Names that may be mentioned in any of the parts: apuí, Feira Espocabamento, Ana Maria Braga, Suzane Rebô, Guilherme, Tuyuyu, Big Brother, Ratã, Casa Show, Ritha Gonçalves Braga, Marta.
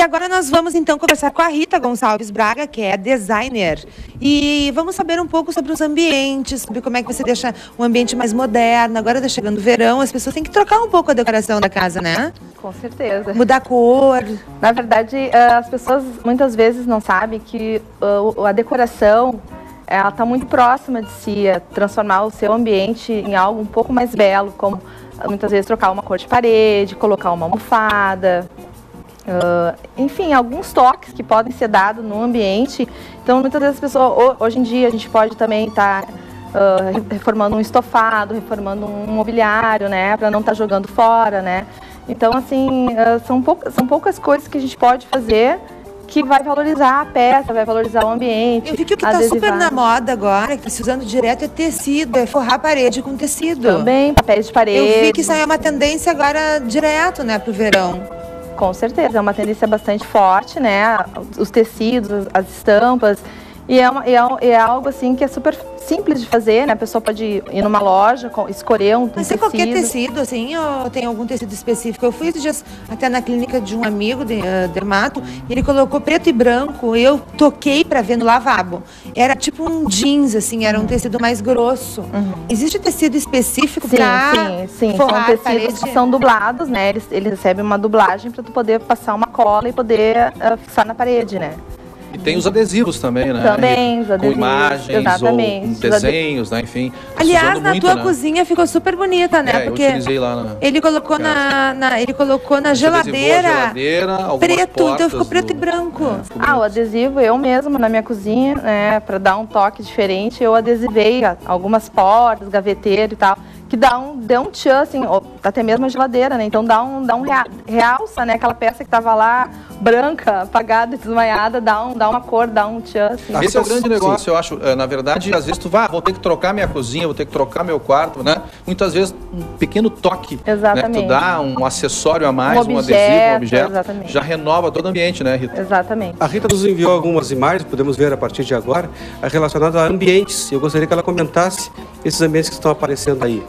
E agora nós vamos então conversar com a Ritha Gonçalves Braga, que é designer. E vamos saber um pouco sobre os ambientes, sobre como é que você deixa um ambiente mais moderno. Agora está chegando o verão, as pessoas têm que trocar um pouco a decoração da casa, né? Com certeza. Mudar a cor. Na verdade, as pessoas muitas vezes não sabem que a decoração, ela está muito próxima de si, transformar o seu ambiente em algo um pouco mais belo, como muitas vezes trocar uma cor de parede, colocar uma almofada, enfim, alguns toques que podem ser dados no ambiente. Então, muitas vezes as pessoas, hoje em dia, a gente pode também estar reformando um estofado, reformando um mobiliário, né, para não estar jogando fora, né. Então, assim, são poucas coisas que a gente pode fazer que vai valorizar a peça, vai valorizar o ambiente. Eu vi que o que está super na moda agora, que se usando direto, é tecido, é forrar a parede com tecido. Também, papéis de parede. Eu vi que isso é uma tendência agora direto, né, pro verão. Com certeza, é uma tendência bastante forte, né, os tecidos, as estampas. E é algo assim que é super simples de fazer, né? A pessoa pode ir numa loja, escolher um tecido. Mas tem qualquer tecido, assim, ou tem algum tecido específico? Eu fui esses dias até na clínica de um amigo, dermato, e ele colocou preto e branco, e eu toquei pra ver no lavabo. Era tipo um jeans, assim, era um tecido mais grosso. Uhum. Existe tecido específico pra Sim, forrar são tecidos que são dublados, né? Eles recebem uma dublagem pra tu poder passar uma cola e poder fixar na parede, né? E tem os adesivos também, né? Também, os adesivos. Com imagens, exatamente, ou desenhos, né? Enfim. Aliás, na tua cozinha ficou super bonita, né? É, porque eu utilizei lá na... Ele colocou na geladeira preto, então ficou preto e branco. É, o adesivo, eu mesma, na minha cozinha, né? Pra dar um toque diferente, eu adesivei algumas portas, gaveteiro e tal, que dá um tchan, assim, até mesmo a geladeira, né? Então dá um realça, né? Aquela peça que tava lá, branca, apagada, desmaiada, dá uma cor, dá um tchan, assim. Esse é o grande negócio, eu acho. Na verdade, às vezes tu vai, vou ter que trocar minha cozinha, vou ter que trocar meu quarto, né? Muitas vezes, um pequeno toque, exatamente, né? Tu dá um acessório a mais, um adesivo, um objeto, exatamente, já renova todo o ambiente, né, Ritha? Exatamente. A Ritha nos enviou algumas imagens, podemos ver a partir de agora, relacionadas a ambientes. Eu gostaria que ela comentasse esses ambientes que estão aparecendo aí.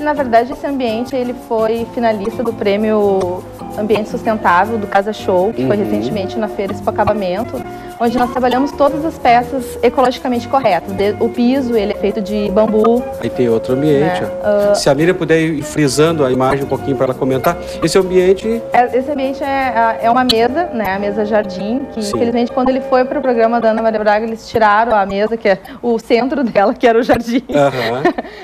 Na verdade, esse ambiente, ele foi finalista do prêmio Ambiente Sustentável do Casa Show, que foi recentemente na Feira Espocabamento, onde nós trabalhamos todas as peças ecologicamente corretas. O piso, ele é feito de bambu. Aí tem outro ambiente, né? Se a Miriam puder ir frisando a imagem um pouquinho para ela comentar. Esse ambiente é uma mesa, né? A mesa jardim, que infelizmente quando ele foi para o programa da Ana Maria Braga, eles tiraram a mesa, que é o centro dela, que era o jardim.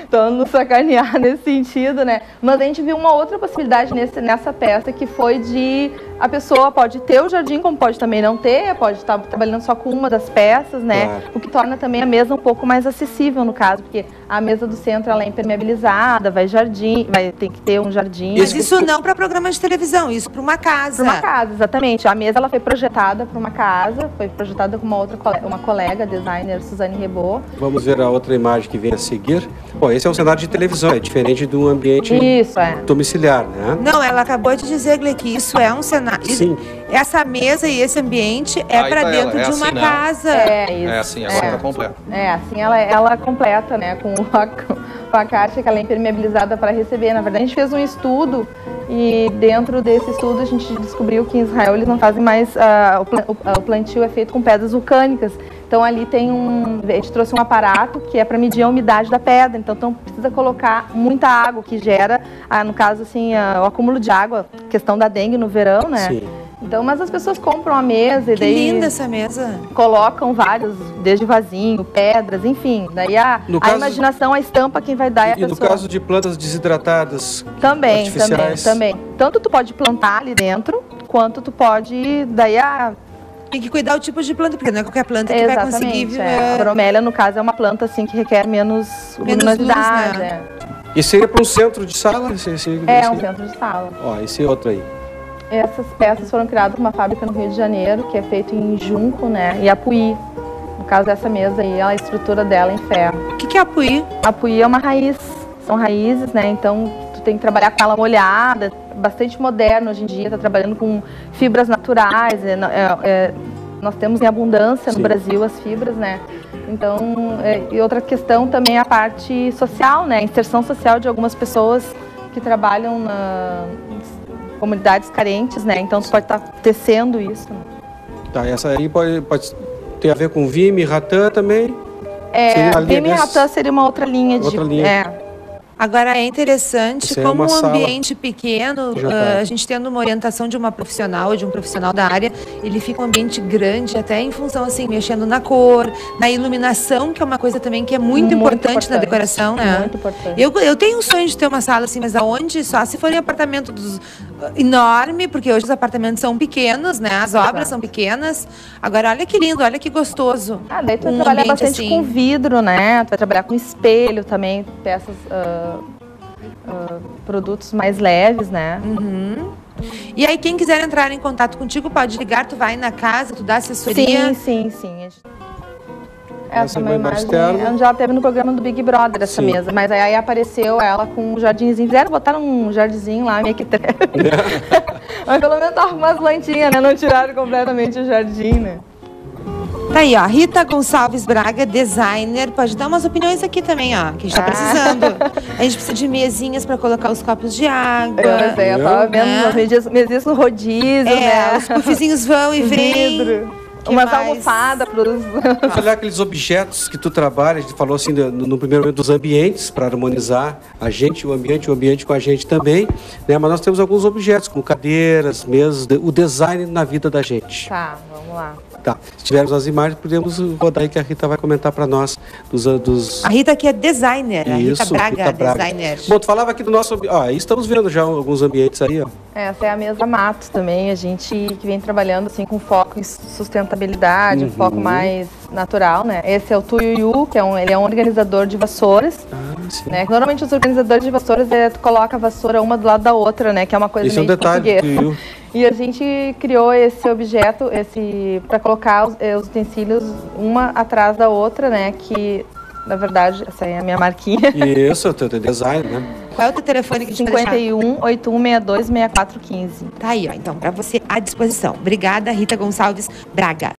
Então, não sacanear nesse sentido, né? Mas a gente viu uma outra possibilidade nessa peça, que foi de... A pessoa pode ter o jardim, como pode também não ter, pode estar trabalhando só com uma das peças, né? Claro. O que torna também a mesa um pouco mais acessível, no caso, porque a mesa do centro, ela é impermeabilizada, tem que ter um jardim. Mas isso não para programa de televisão, isso para uma casa. Para uma casa, exatamente. A mesa, ela foi projetada para uma casa, foi projetada com uma colega designer, Suzane Rebô. Vamos ver a outra imagem que vem a seguir. Bom, esse é um cenário de televisão, é diferente do ambiente domiciliar, né? Não, ela acabou de dizer, Gle, que isso é um cenário. Sim. Essa mesa e esse ambiente é para dentro de uma casa. É isso. É assim, ela está completa. É assim, ela completa, né? Com a caixa que ela é impermeabilizada para receber. Na verdade, a gente fez um estudo e dentro desse estudo a gente descobriu que em Israel eles não fazem mais... O plantio é feito com pedras vulcânicas. Então ali a gente trouxe um aparato que é para medir a umidade da pedra, então precisa colocar muita água, que gera, no caso assim, o acúmulo de água, questão da dengue no verão, né? Sim. Então, mas as pessoas compram a mesa e daí... Que linda essa mesa! Colocam vários, desde vasinho, pedras, enfim. Daí a imaginação, a estampa, quem vai dar é a pessoa. E no caso de plantas desidratadas, artificiais... Também. Tanto tu pode plantar ali dentro, quanto tu pode, tem que cuidar o tipo de planta, porque não é qualquer planta que vai conseguir... A bromélia, no caso, é uma planta assim que requer menos luminosidade. Luz, né? E seria para um centro de sala? Um centro de sala. Ó, esse outro aí. Essas peças foram criadas numa fábrica no Rio de Janeiro, que é feito em junco, né, e apuí. No caso dessa mesa aí, a estrutura dela é em ferro. O que é apuí? Apuí é uma raiz. São raízes, né, então tu tem que trabalhar com ela molhada. Bastante moderno hoje em dia, está trabalhando com fibras naturais, nós temos em abundância no Brasil as fibras, né? Então, e outra questão também é a parte social, né? A inserção social de algumas pessoas que trabalham comunidades carentes, né? Então pode estar acontecendo isso. Tá, essa aí pode ter a ver com Vime, Ratã também? É, Vime e Ratã seria uma outra linha de... Outra linha. É. Agora é interessante como um ambiente pequeno, a gente tendo uma orientação de uma profissional, de um profissional da área, ele fica um ambiente grande até em função, assim, mexendo na cor, na iluminação, que é uma coisa também que é muito importante na decoração, né? Muito importante. Eu tenho um sonho de ter uma sala assim, mas aonde? Só se for em apartamento enorme, porque hoje os apartamentos são pequenos, né? As obras são pequenas. Agora, olha que lindo, olha que gostoso. Ah, daí tu vai trabalhar bastante assim, com vidro, né? Tu vai trabalhar com espelho também, peças... produtos mais leves, né? Uhum. E aí, quem quiser entrar em contato contigo, pode ligar, tu vai na casa, tu dá assessoria. Sim. Essa é uma imagem já teve no programa do Big Brother, essa mesa. Mas aí apareceu ela com um jardinzinho. Fizeram botar um jardinzinho lá, meio que treve. Mas pelo menos tava umas plantinhas, né? Não tiraram completamente o jardim, né? Tá aí, ó, Ritha Gonçalves Braga, designer, pode dar umas opiniões aqui também, ó, que a gente tá precisando. A gente precisa de mesinhas pra colocar os copos de água. Eu tava vendo mesinhas no rodízio, né? Os puffzinhos vão e vêm. Umas almofadas pros... Olha aqueles objetos que tu trabalha, a gente falou assim no primeiro momento dos ambientes, pra harmonizar a gente, o ambiente com a gente também, né? Mas nós temos alguns objetos, como cadeiras, mesas, o design na vida da gente. Tá, vamos lá. Tá. Se tivermos as imagens, podemos rodar aí que a Ritha vai comentar para nós. A Ritha aqui é designer, isso, Ritha Braga, designer. Bom, tu falava aqui do nosso... Ó, estamos vendo já alguns ambientes aí, ó. Essa é a mesa Mato também, a gente que vem trabalhando assim com foco em sustentabilidade, um foco mais natural, né? Esse é o Tuyuyu, que é ele é um organizador de vassouras, né? Normalmente os organizadores de vassouras, tu coloca a vassoura uma do lado da outra, né? Que é uma coisa meio portuguesa. Tuyuyu. E a gente criou esse objeto, para colocar os utensílios uma atrás da outra, né? Que, na verdade, essa aí é a minha marquinha. Isso, o teu design, né? Qual é o teu telefone que a gente vai deixar? 51-8162-6415. Tá aí, ó. Então, para você, à disposição. Obrigada, Ritha Gonçalves Braga.